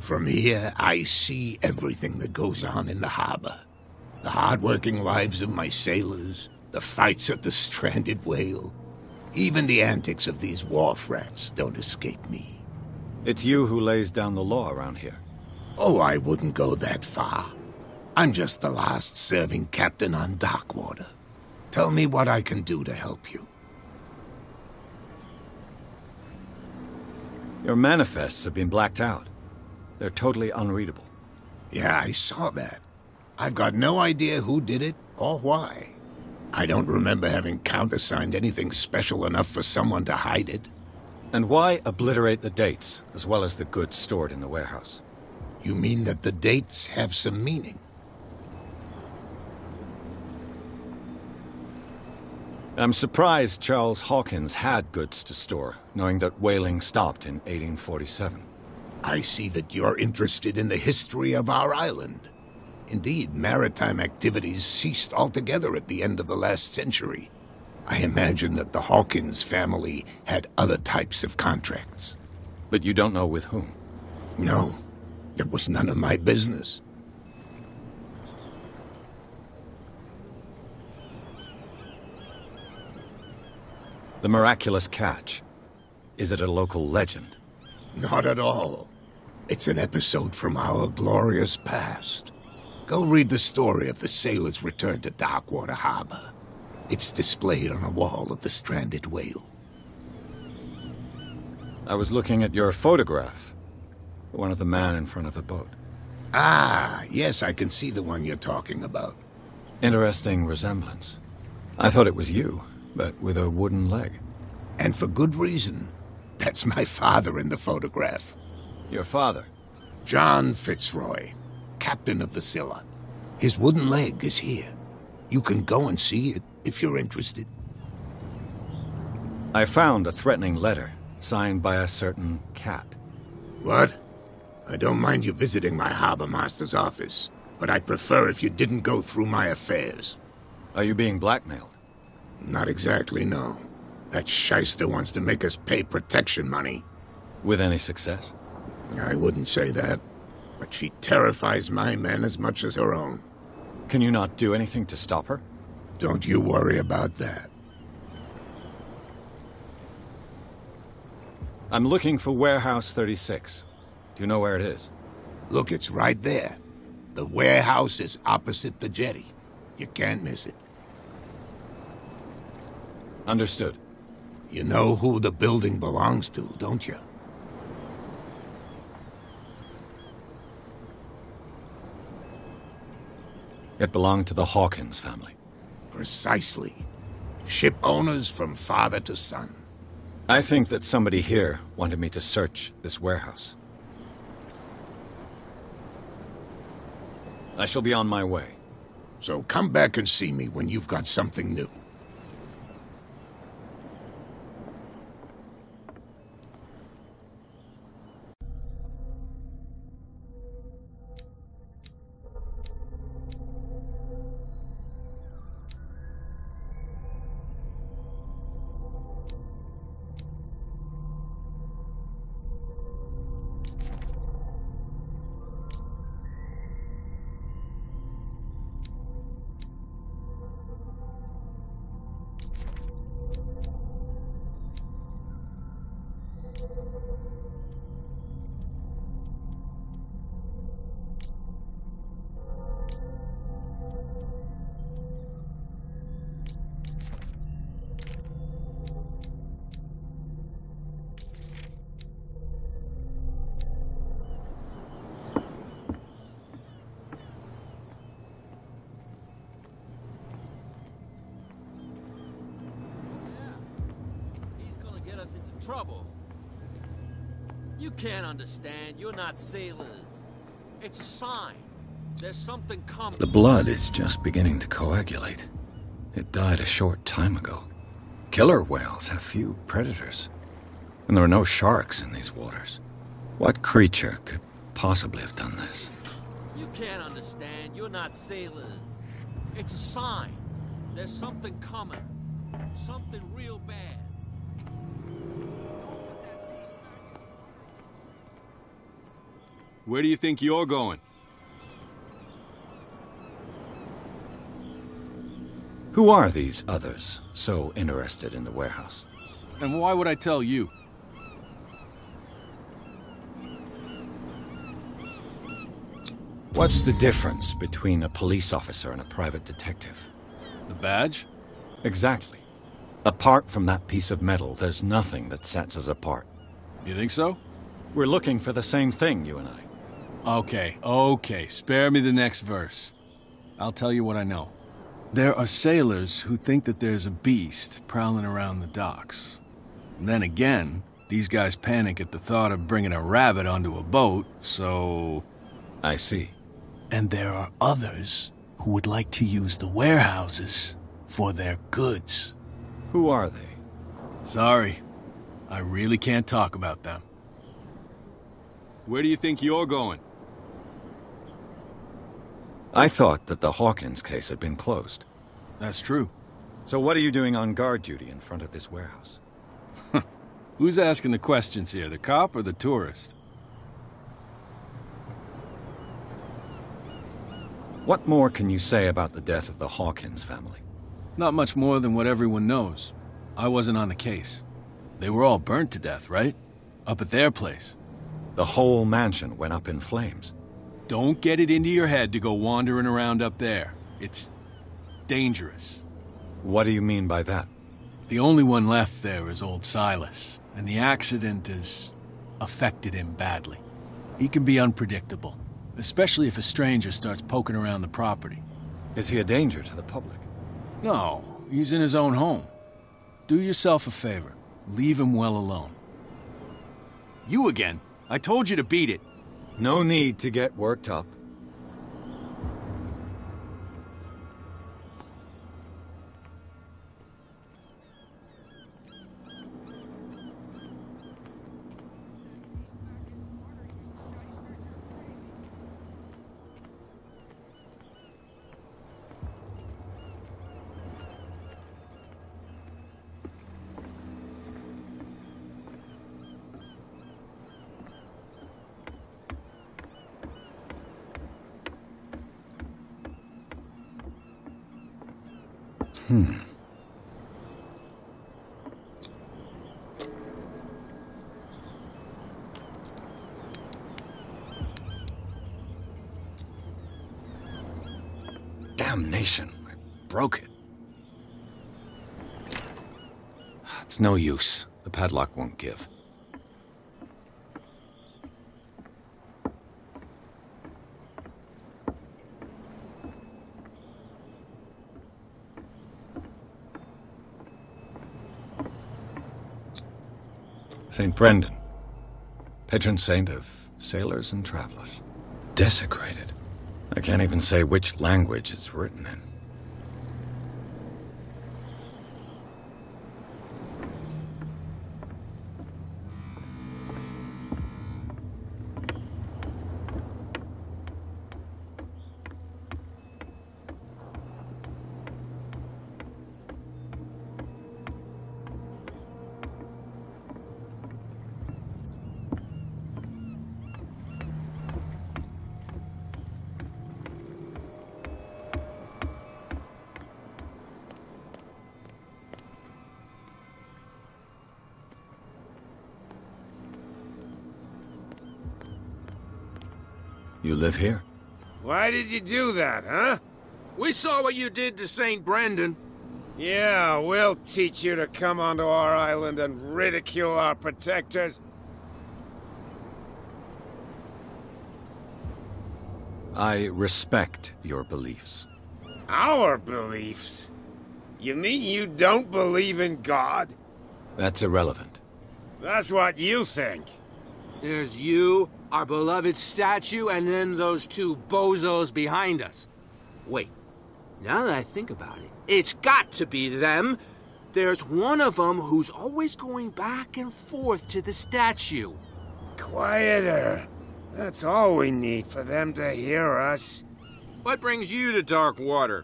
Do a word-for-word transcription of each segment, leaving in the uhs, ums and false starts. From here, I see everything that goes on in the harbor. The hard-working lives of my sailors, the fights at the Stranded Whale. Even the antics of these wharf rats don't escape me. It's you who lays down the law around here. Oh, I wouldn't go that far. I'm just the last serving captain on Darkwater. Tell me what I can do to help you. Your manifests have been blacked out. They're totally unreadable. Yeah, I saw that. I've got no idea who did it or why. I don't remember having countersigned anything special enough for someone to hide it. And why obliterate the dates, as well as the goods stored in the warehouse? You mean that the dates have some meaning? I'm surprised Charles Hawkins had goods to store, knowing that whaling stopped in eighteen forty-seven. I see that you're interested in the history of our island. Indeed, maritime activities ceased altogether at the end of the last century. I imagine that the Hawkins family had other types of contracts. But you don't know with whom? No, it was none of my business. The miraculous catch. Is it a local legend? Not at all. It's an episode from our glorious past. Go read the story of the sailor's return to Darkwater Harbor. It's displayed on a wall of the Stranded Whale. I was looking at your photograph. The one of the man in front of the boat. Ah, yes, I can see the one you're talking about. Interesting resemblance. I thought it was you, but with a wooden leg. And for good reason. That's my father in the photograph. Your father? John Fitzroy, captain of the Scylla. His wooden leg is here. You can go and see it if you're interested. I found a threatening letter signed by a certain cat. What? I don't mind you visiting my harbor master's office, but I'd prefer if you didn't go through my affairs. Are you being blackmailed? Not exactly, no. That shyster wants to make us pay protection money. With any success? I wouldn't say that, but she terrifies my men as much as her own. Can you not do anything to stop her? Don't you worry about that. I'm looking for Warehouse thirty-six. Do you know where it is? Look, it's right there. The warehouse is opposite the jetty. You can't miss it. Understood. You know who the building belongs to, don't you? It belonged to the Hawkins family. Precisely. Ship owners from father to son. I think that somebody here wanted me to search this warehouse. I shall be on my way. So come back and see me when you've got something new. Trouble. You can't understand. You're not sailors. It's a sign. There's something coming. The blood is just beginning to coagulate. It died a short time ago. Killer whales have few predators. And there are no sharks in these waters. What creature could possibly have done this? You can't understand. You're not sailors. It's a sign. There's something coming. Something real bad. Where do you think you're going? Who are these others so interested in the warehouse? And why would I tell you? What's the difference between a police officer and a private detective? The badge? Exactly. Apart from that piece of metal, there's nothing that sets us apart. You think so? We're looking for the same thing, you and I. Okay, okay. Spare me the next verse. I'll tell you what I know. There are sailors who think that there's a beast prowling around the docks. And then again, these guys panic at the thought of bringing a rabbit onto a boat, so... I see. And there are others who would like to use the warehouses for their goods. Who are they? Sorry. I really can't talk about them. Where do you think you're going? I thought that the Hawkins case had been closed. That's true. So what are you doing on guard duty in front of this warehouse? Who's asking the questions here, the cop or the tourist? What more can you say about the death of the Hawkins family? Not much more than what everyone knows. I wasn't on the case. They were all burnt to death, right? Up at their place. The whole mansion went up in flames. Don't get it into your head to go wandering around up there. It's dangerous. What do you mean by that? The only one left there is old Silas, and the accident has affected him badly. He can be unpredictable, especially if a stranger starts poking around the property. Is he a danger to the public? No, he's in his own home. Do yourself a favor. Leave him well alone. You again? I told you to beat it. No need to get worked up. Hmm. Damnation, I broke it. It's no use. The padlock won't give. Saint Brendan, patron saint of sailors and travelers. Desecrated. I can't even say which language it's written in. You live here? Why did you do that, huh? We saw what you did to Saint Brendan. Yeah, we'll teach you to come onto our island and ridicule our protectors. I respect your beliefs. Our beliefs? You mean you don't believe in God? That's irrelevant. That's what you think. There's you, our beloved statue, and then those two bozos behind us. Wait, now that I think about it, it's got to be them. There's one of them who's always going back and forth to the statue. Quieter. That's all we need for them to hear us. What brings you to Darkwater?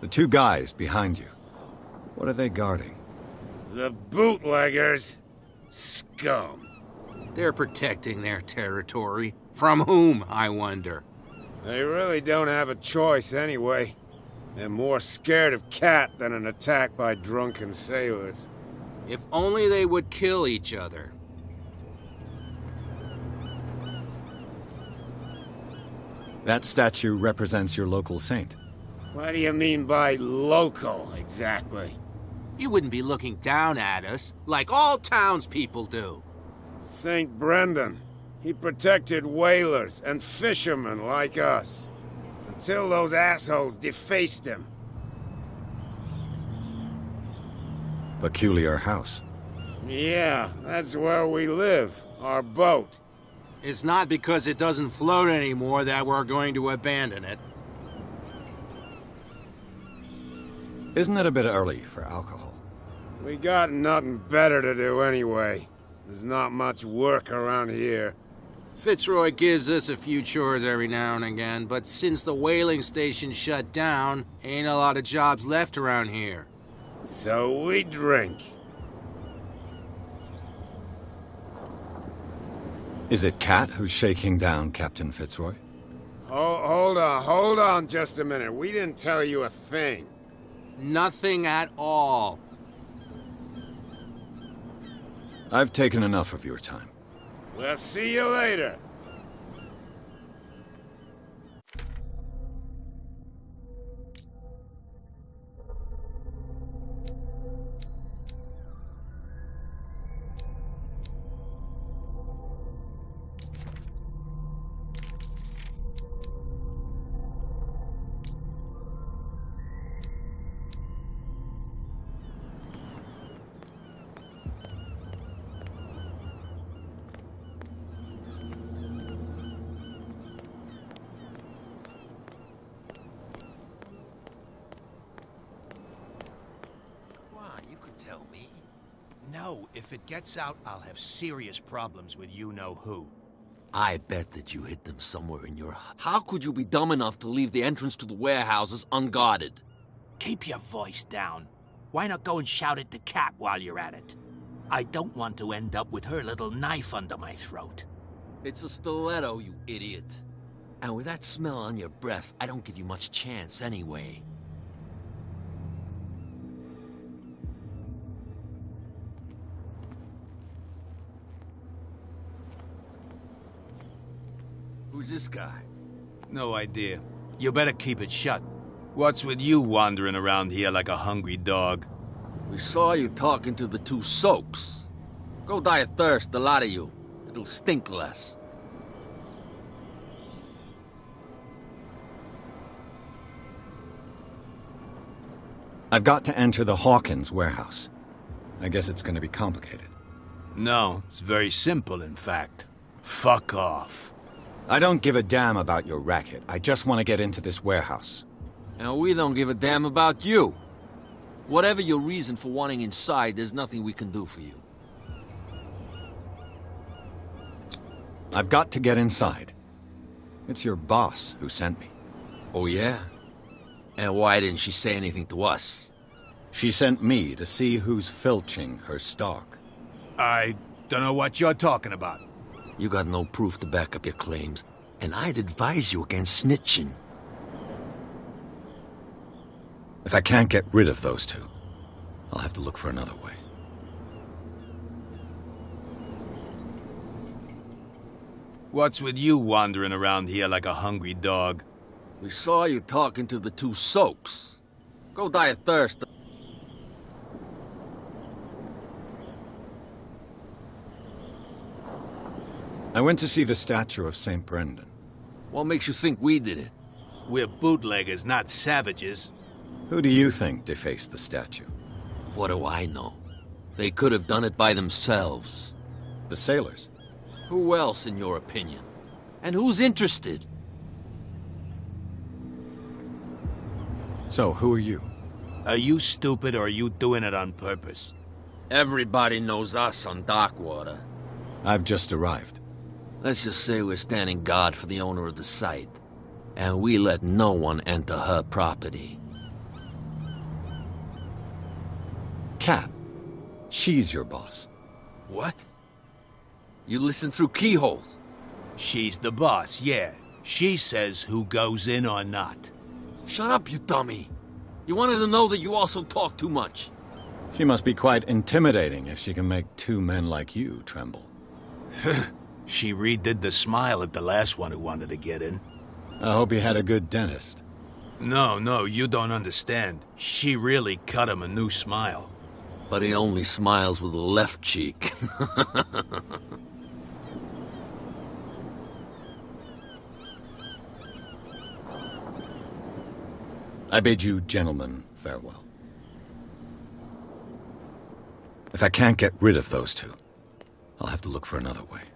The two guys behind you. What are they guarding? The bootleggers. Scum. They're protecting their territory. From whom, I wonder? They really don't have a choice anyway. They're more scared of Cat than an attack by drunken sailors. If only they would kill each other. That statue represents your local saint. What do you mean by local, exactly? You wouldn't be looking down at us, like all townspeople do. Saint Brendan. He protected whalers and fishermen like us. Until those assholes defaced him. Peculiar house. Yeah, that's where we live. Our boat. It's not because it doesn't float anymore that we're going to abandon it. Isn't it a bit early for alcohol? We got nothing better to do anyway. There's not much work around here. Fitzroy gives us a few chores every now and again, but since the whaling station shut down, ain't a lot of jobs left around here. So we drink. Is it Cat who's shaking down Captain Fitzroy? Oh, hold on, hold on just a minute. We didn't tell you a thing. Nothing at all. I've taken enough of your time. We'll see you later. If it gets out, I'll have serious problems with you-know-who. I bet that you hit them somewhere in your house. How could you be dumb enough to leave the entrance to the warehouses unguarded? Keep your voice down. Why not go and shout at the cat while you're at it? I don't want to end up with her little knife under my throat. It's a stiletto, you idiot. And with that smell on your breath, I don't give you much chance anyway. Who's this guy? No idea. You better keep it shut. What's with you wandering around here like a hungry dog? We saw you talking to the two soaks. Go die of thirst, a lot of you. It'll stink less. I've got to enter the Hawkins warehouse. I guess it's gonna be complicated. No, it's very simple, in fact. Fuck off. I don't give a damn about your racket. I just want to get into this warehouse. And we don't give a damn about you. Whatever your reason for wanting inside, there's nothing we can do for you. I've got to get inside. It's your boss who sent me. Oh, yeah? And why didn't she say anything to us? She sent me to see who's filching her stock. I don't know what you're talking about. You got no proof to back up your claims, and I'd advise you against snitching. If I can't get rid of those two, I'll have to look for another way. What's with you wandering around here like a hungry dog? We saw you talking to the two soaks. Go die of thirst. I went to see the statue of Saint Brendan. What makes you think we did it? We're bootleggers, not savages. Who do you think defaced the statue? What do I know? They could have done it by themselves. The sailors? Who else, in your opinion? And who's interested? So, who are you? Are you stupid or are you doing it on purpose? Everybody knows us on Darkwater. I've just arrived. Let's just say we're standing guard for the owner of the site, and we let no one enter her property. Cat, she's your boss. What? You listen through keyholes? She's the boss, yeah. She says who goes in or not. Shut up, you dummy. You wanted to know that you also talk too much. She must be quite intimidating if she can make two men like you tremble. She redid the smile at the last one who wanted to get in. I hope you had a good dentist. No, no, you don't understand. She really cut him a new smile. But he only smiles with the left cheek. I bid you gentlemen farewell. If I can't get rid of those two, I'll have to look for another way.